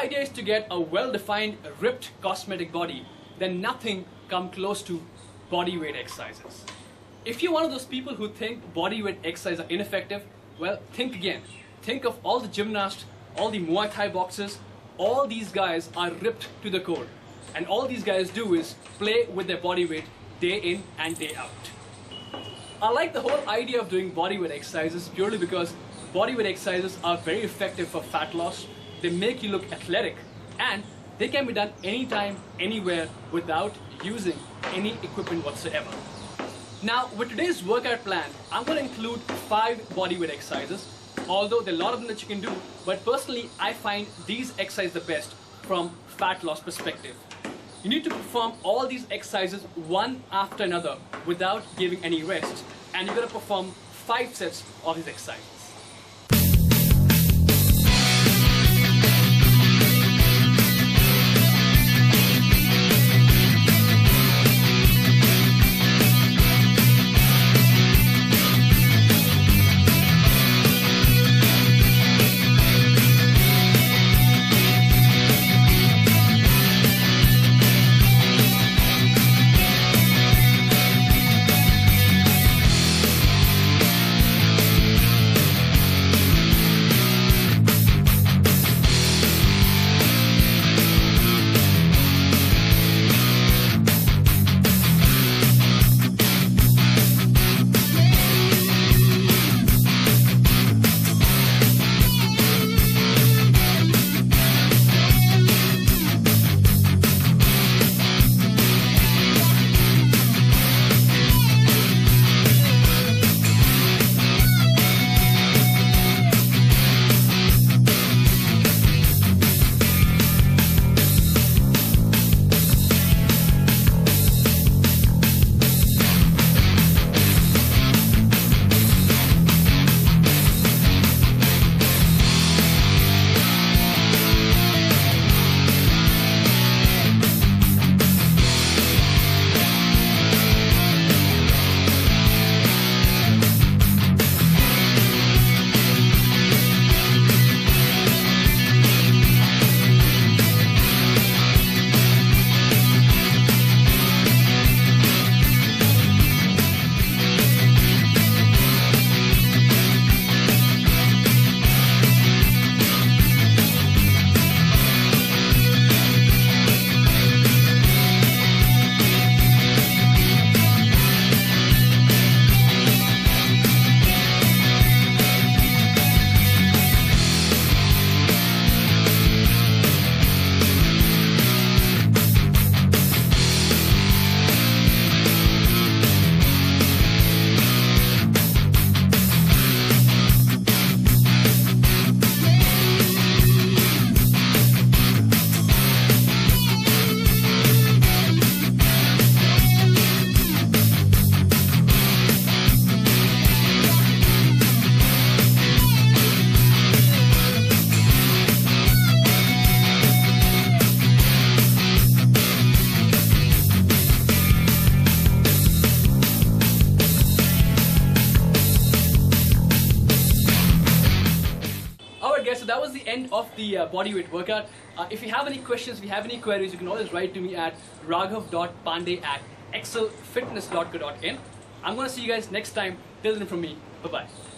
idea is to get a well-defined, ripped cosmetic body, then nothing comes close to body weight exercises. If you're one of those people who think body weight exercises are ineffective, well, think again. Think of all the gymnasts, all the Muay Thai boxers. All these guys are ripped to the core. And all these guys do is play with their body weight day in and day out. I like the whole idea of doing body weight exercises purely because body weight exercises are very effective for fat loss. They make you look athletic and they can be done anytime, anywhere without using any equipment whatsoever. Now, with today's workout plan, I'm going to include 5 bodyweight exercises, although there are a lot of them that you can do, but personally, I find these exercises the best from fat loss perspective. You need to perform all these exercises one after another without giving any rest, and you're going to perform 5 sets of these exercises. So that was the end of the bodyweight workout. If you have any questions, if you have any queries, you can always write to me at raghav.pande@xcellfitness.co.in. I'm going to see you guys next time. Till then from me, bye-bye.